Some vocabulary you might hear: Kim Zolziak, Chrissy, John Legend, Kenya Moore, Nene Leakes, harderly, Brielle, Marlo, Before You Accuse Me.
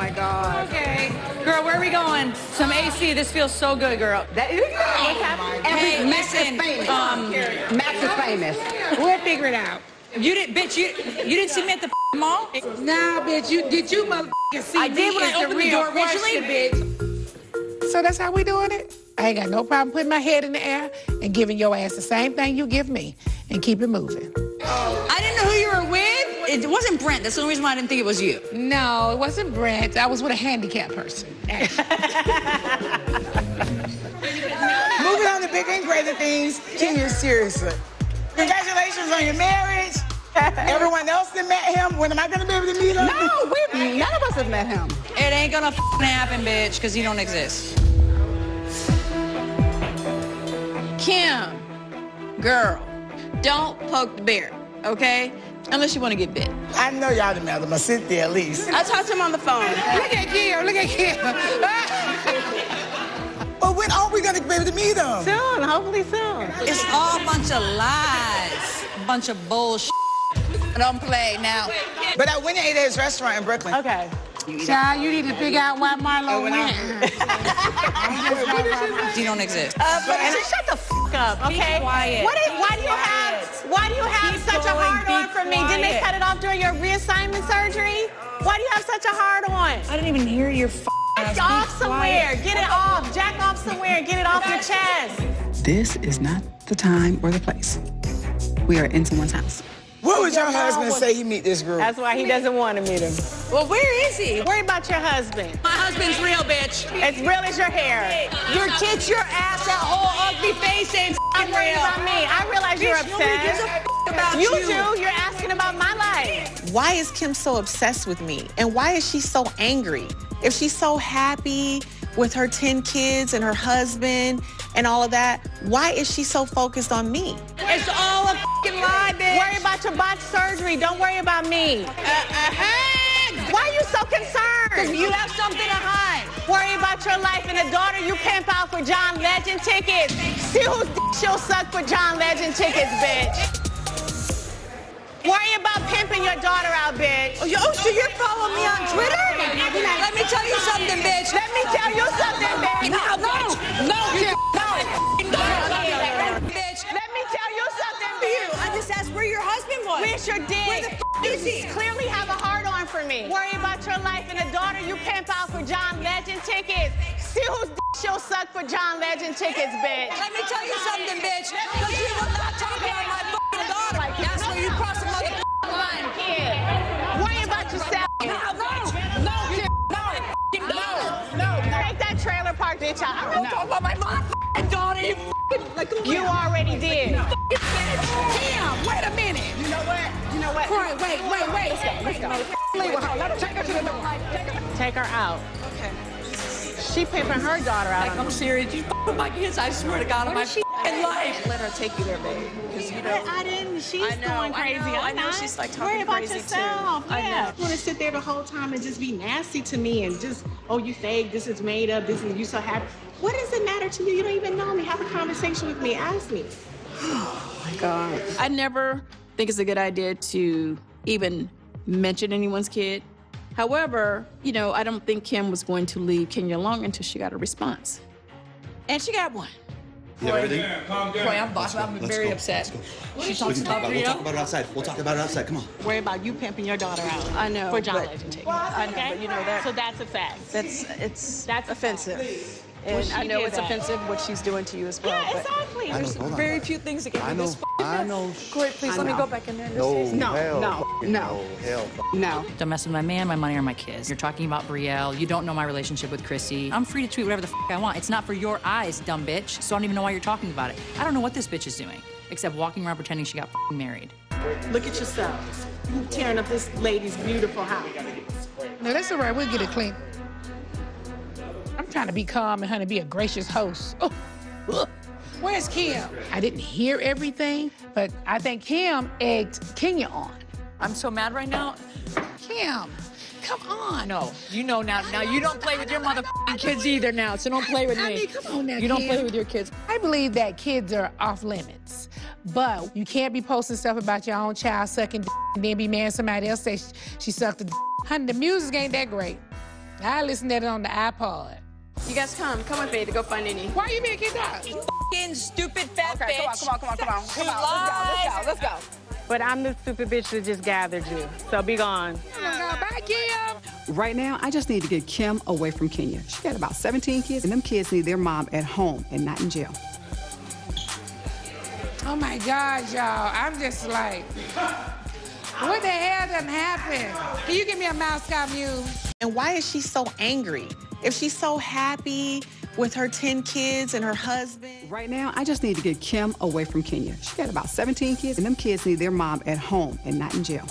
my God. Okay. Girl, where are we going? Some AC. This feels so good, girl. That is good. Oh, hey, Max is famous. Max is famous. We'll figure it out. You didn't, bitch, you didn't see me at the mall? Nah, bitch, you motherfucking see me. I did when I opened the door originally, bitch. So that's how we doing it? I ain't got no problem putting my head in the air and giving your ass the same thing you give me and keep it moving. Oh. I didn't know who you were with. It wasn't Brent. That's the only reason why I didn't think it was you. No, it wasn't Brent. I was with a handicapped person. Moving on to bigger and greater things, Kenya, seriously. Congratulations on your marriage. Everyone else that met him, when am I going to be able to meet him? No, none of us have met him. It ain't going to happen, bitch, because you don't exist. Kim, girl, don't poke the bear, okay? Unless you want to get bit. I know y'all done met him. I sit there at least. I talked to him on the phone. Look at Kim, look at Kim. But when are we gonna be able to meet them? Soon, hopefully soon. It's all a bunch of lies, a bunch of bullshit. I don't play now. But I went to Ada's restaurant in Brooklyn. Okay. Child, you need to figure out why Marlo went. You don't exist. But just shut the f up, okay? Be quiet. Why do you have such a hard on for me? Didn't they cut it off during your reassignment surgery? Why do you have such a hard on? I didn't even hear your f. Jack off somewhere. Get it off. Jack off somewhere. Get it off your chest. This is not the time or the place. We are in someone's house. What would your husband say he meet this girl? That's why he doesn't want to meet him. Well, where is he? Worry about your husband. My husband's real, bitch. As real as your hair. Your tits, your ass, that whole ugly face ain't f***ing real. About me. I realize you're upset. Nobody gives a f*** about you. You do. You're asking about my life. Why is Kim so obsessed with me? And why is she so angry? If she's so happy with her 10 kids and her husband and all of that, why is she so focused on me? It's all a f***ing lie, bitch. Worry about your botched surgery. Don't worry about me. Why are you so concerned? Because you have something to hide. Worry about your life and a daughter you pimp out for John Legend tickets. See whose d*** she'll suck for John Legend tickets, bitch. Worry about pimping your daughter out, bitch. Oh, so you're following me on Twitter? Let me tell you something, bitch. Let me tell you something, bitch. No, bitch. Let me tell you something, bitch. I just asked where your husband was. Where's your dick? Where the f*** is he? You clearly have a hard-on for me. Worry about your life and a daughter you pimp out for John Legend tickets. See whose d*** she'll suck for John Legend tickets, bitch. Let me tell you something, bitch. Because you will not talk about my f***ing daughter. That's where you cross the motherf***ing line. Worry about yourself. Trailer park, bitch. I don't talk about my motherfucking daughter. You you already did. Damn, wait a minute. You know what? You know what? Wait. Let's go. Leave her. Let her take her to the door. Take her out. Okay. She pimping her daughter out. Like, I'm serious. You with my kids. I swear to God, on my f***ing life. Let her take you there, baby. Because you know. I didn't. She's going crazy. I know. She's like talking crazy too. Yeah. You want to sit there the whole time and just be nasty to me and just. Oh, you fake, this is made up, this is you so happy. What does it matter to you? You don't even know me. Have a conversation with me. Ask me. Oh, my God. I never think it's a good idea to even mention anyone's kid. However, you know, I don't think Kim was going to leave Kenya long until she got a response. And she got one. Yeah, everything? Boy, I'm very upset. She talks about Brielle. We'll talk about it outside. Come on. Worry about you pimping your daughter out. I know. For John Legend tickets. I know, but you know that. So that's a fact. That's offensive. And I know it's offensive what she's doing to you as well. Yeah, exactly. There's very few things that can do this. I know. Corey, please let me go back in there. No. Don't mess with my man, my money, or my kids. You're talking about Brielle. You don't know my relationship with Chrissy. I'm free to tweet whatever the f*** I want. It's not for your eyes, dumb bitch. So I don't even know why you're talking about it. I don't know what this bitch is doing, except walking around pretending she got f***ing married. Look at yourself. You're tearing up this lady's beautiful house. No, that's all right. We'll get it clean. I'm trying to be calm and, honey, be a gracious host. Oh. Where's Kim? I didn't hear everything, but I think Kim egged Kenya on. I'm so mad right now. Kim, come on. No, you know now you don't play with your motherfucking kids either now, so don't play with me. I mean, come on now, Kim. You don't play with your kids. I believe that kids are off limits, but you can't be posting stuff about your own child sucking d and then be mad somebody else say she sucked the d. Honey, the music ain't that great. I listen to it on the iPod. You guys come with me to go find Nene. Why you being kicked out? You f***ing stupid fat bitch. Come on, let's go. But I'm the stupid bitch that just gathered you, so be gone. Bye, Kim. Right now, I just need to get Kim away from Kenya. She got about 17 kids, and them kids need their mom at home and not in jail. Oh, my God, y'all. I'm just like, what the hell done happened? Can you give me a Moscow Mule? And why is she so angry? If she's so happy with her 10 kids and her husband. Right now, I just need to get Kim away from Kenya. She got about 17 kids, and them kids need their mom at home and not in jail.